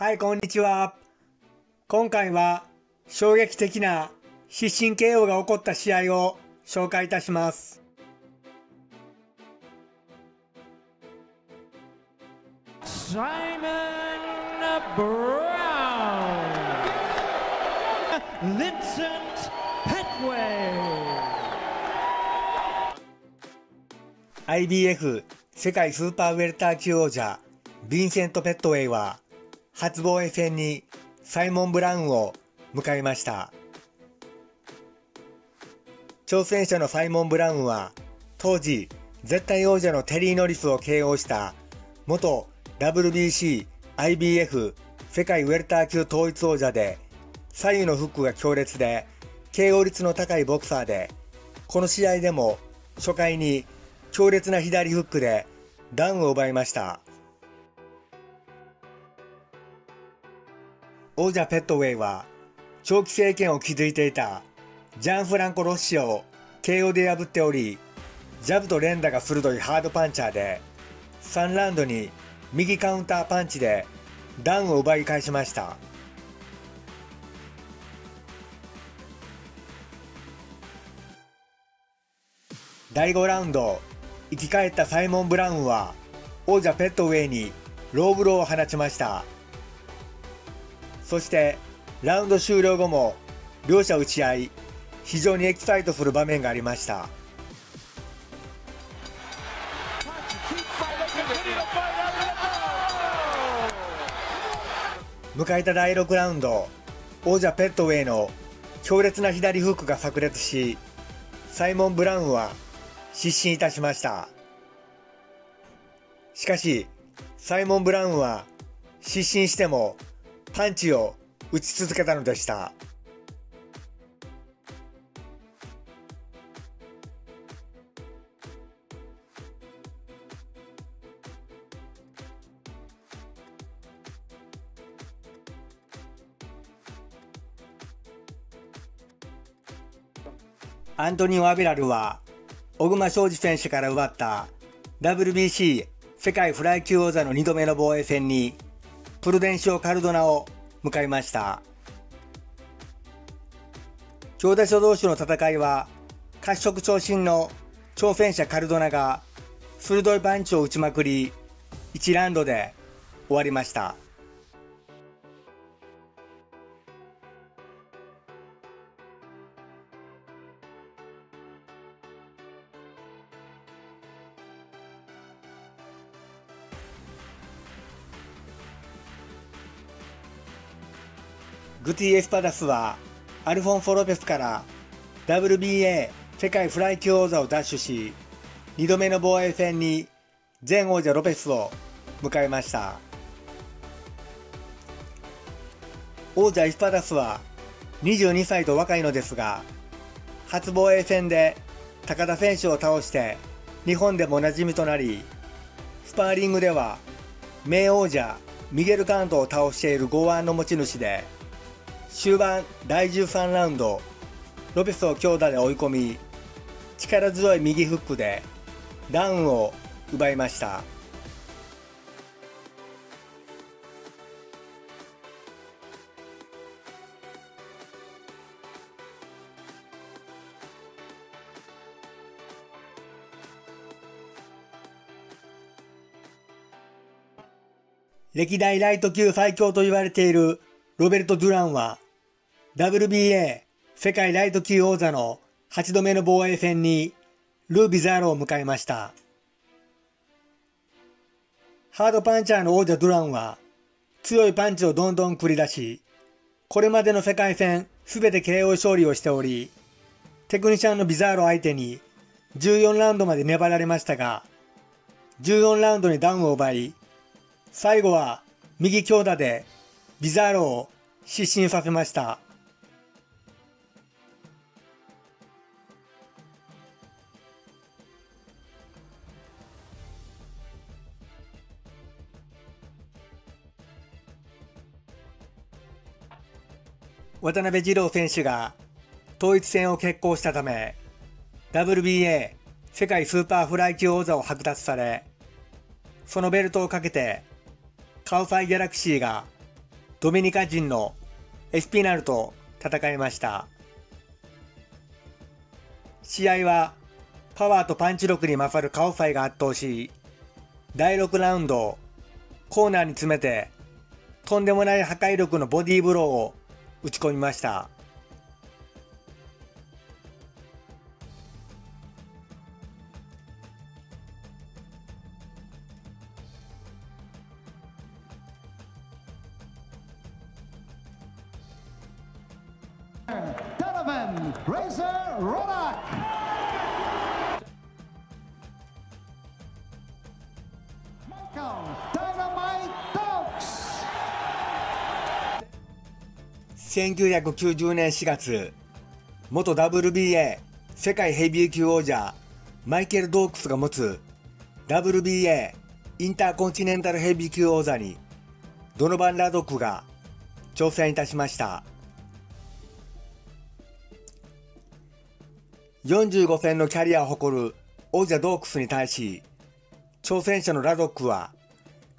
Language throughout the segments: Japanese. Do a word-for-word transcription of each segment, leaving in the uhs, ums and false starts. はい、こんにちは。今回は衝撃的な失神 ケーオー が起こった試合を紹介いたします。サイモン・ブラウン、ヴィンセント・ペッウェイ。 アイビーエフ 世界スーパーウェルター級王者ヴィンセント・ペットウェイは初防衛戦にサイモン・ブラウンを迎えました。挑戦者のサイモン・ブラウンは当時絶対王者のテリー・ノリスを ケーオー した元 ダブリュービーシー、 アイビーエフ 世界ウェルター級統一王者で、左右のフックが強烈で ケーオー 率の高いボクサーで、この試合でも初回に強烈な左フックでダウンを奪いました。王者ペットウェイは長期政権を築いていたジャンフランコ・ロッシアを ケーオー で破っており、ジャブと連打が鋭いハードパンチャーでさんラウンドに右カウンターパンチでダウンを奪い返しました。だいごラウンド、生き返ったサイモン・ブラウンは王者ペットウェイにローブローを放ちました。そしてラウンド終了後も両者打ち合い、非常にエキサイトする場面がありました。迎えただいろくラウンド、王者ペットウェイの強烈な左フックが炸裂し、サイモン・ブラウンは失神いたしました。しかしサイモン・ブラウンは失神してもパンチを打ち続けたのでした。アントニオ・アビラルは小熊翔二選手から奪った ダブリュービーシー 世界フライ級王座のにどめの防衛戦にプルデンシオ・カルドナを迎えました。強打者同士の戦いは褐色長身の挑戦者カルドナが鋭いパンチを打ちまくり、いちラウンドで終わりました。グティ・エスパダスはアルフォンソ・ロペスから ダブリュービーエー 世界フライ級王座を奪取し、にどめの防衛戦に前王者ロペスを迎えました。王者エスパダスはにじゅうにさいと若いのですが、初防衛戦で高田選手を倒して日本でもおなじみとなり、スパーリングでは名王者ミゲル・カントを倒している剛腕の持ち主で、終盤だいじゅうさんラウンド、ロペスを強打で追い込み、力強い右フックでダウンを奪いました。歴代ライト級最強と言われているロベルト・ドゥランは ダブリュービーエー 世界ライト級王座のはちどめの防衛戦にルー・ビザーロを迎えました。ハードパンチャーの王者ドゥランは強いパンチをどんどん繰り出し、これまでの世界戦すべて ケーオー 勝利をしており、テクニシャンのビザーロ相手にじゅうよんラウンドまで粘られましたが、じゅうよんラウンドにダウンを奪い、最後は右強打でビザーロを失神させました。渡辺二郎選手が統一戦を決行したため、ダブリュービーエー 世界スーパーフライ級王座を剥奪され、そのベルトをかけてカオサイ・ギャラクシーがドミニカ人のエスピナルと戦いました。試合はパワーとパンチ力に勝るカオファイが圧倒し、だいろくラウンド、コーナーに詰めて、とんでもない破壊力のボディーブローを打ち込みました。せんきゅうひゃくきゅうじゅうねんしがつ、元 ダブリュービーエー 世界ヘビー級王者マイケル・ドークスが持つ ダブリュービーエー インターコンチネンタルヘビー級王座にドノバン・ラドックが挑戦いたしました。よんじゅうご戦のキャリアを誇る王者ドークスに対し、挑戦者のラドックは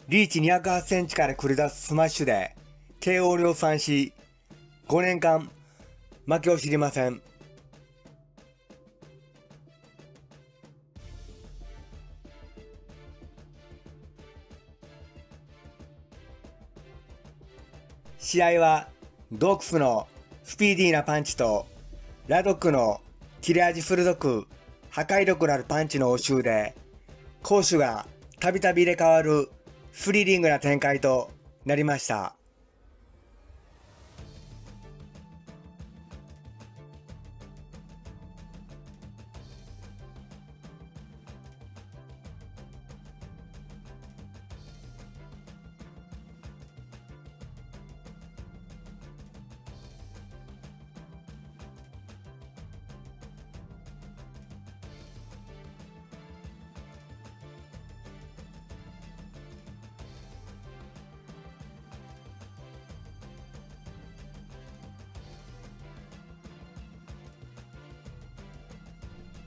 リーチにひゃくはちセンチから繰り出すスマッシュで ケーオー を量産し、ごねんかん負けを知りません。試合はドークスのスピーディーなパンチとラドックの切れ味鋭く破壊力のあるパンチの応酬で、攻守がたびたび入れ替わるスリリングな展開となりました。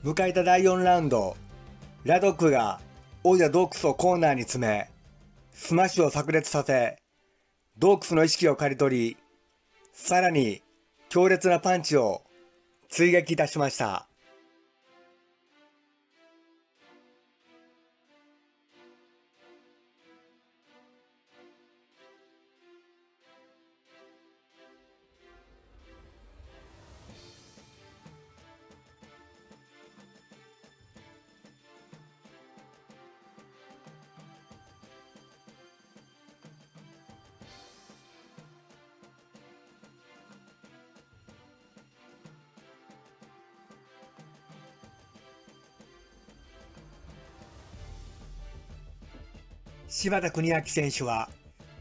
迎えただいよんラウンド、ラドックが王者ドークスをコーナーに詰め、スマッシュを炸裂させ、ドークスの意識を刈り取り、さらに強烈なパンチを追撃いたしました。柴田国明選手は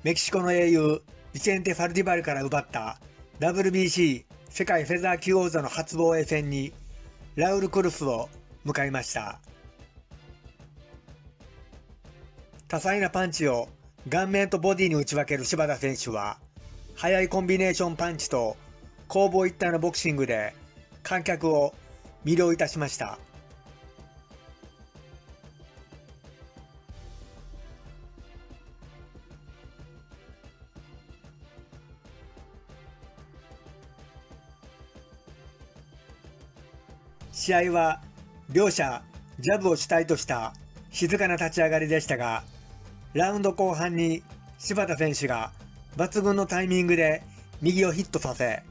メキシコの英雄ビセンテ・ファルディバルから奪った ダブリュービーシー 世界フェザー級王座の初防衛戦にラウル・クルスを迎えました。多彩なパンチを顔面とボディに打ち分ける柴田選手は、速いコンビネーションパンチと攻防一体のボクシングで観客を魅了いたしました。試合は両者ジャブを主体とした静かな立ち上がりでしたが、ラウンド後半に柴田選手が抜群のタイミングで右をヒットさせ、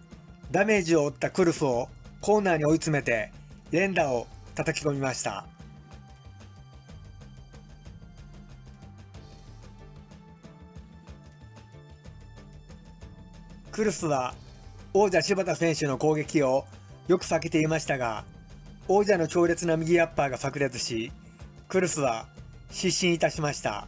ダメージを負ったクルスをコーナーに追い詰めて連打を叩き込みました。クルスは王者柴田選手の攻撃をよく避けていましたが、王者の強烈な右アッパーが炸裂し、クルスは失神いたしました。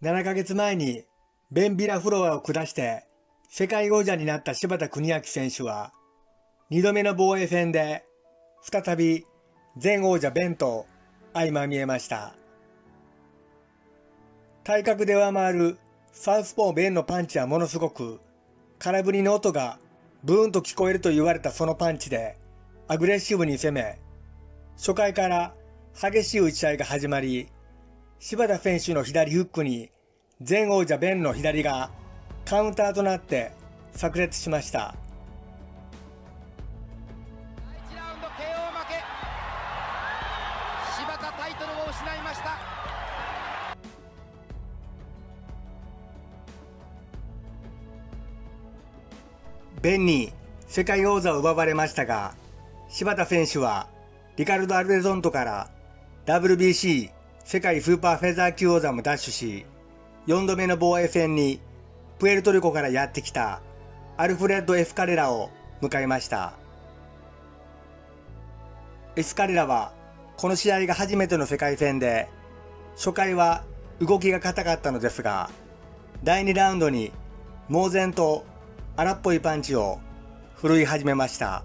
ななかげつまえにベン・ビラフロアを下して、世界王者になった柴田国明選手は、にどめの防衛戦で、再び前王者ベンと相まみえました。体格で上回るサウスポーベンのパンチはものすごく、空振りの音がブーンと聞こえると言われたそのパンチでアグレッシブに攻め、初回から激しい打ち合いが始まり、柴田選手の左フックに前王者ベンの左がカウンターとなって炸裂しました。ベンに世界王座を奪われましたが、柴田選手はリカルド・アルベゾントから ダブリュービーシー 世界スーパーフェザー級王座も奪取し、よんどめの防衛戦にプエルトリコからやってきたアルフレッド・エスカレラを迎えました。エスカレラはこの試合が初めての世界戦で、初回は動きが硬かったのですが、だいにラウンドに猛然と荒っぽいパンチを振るい始めました。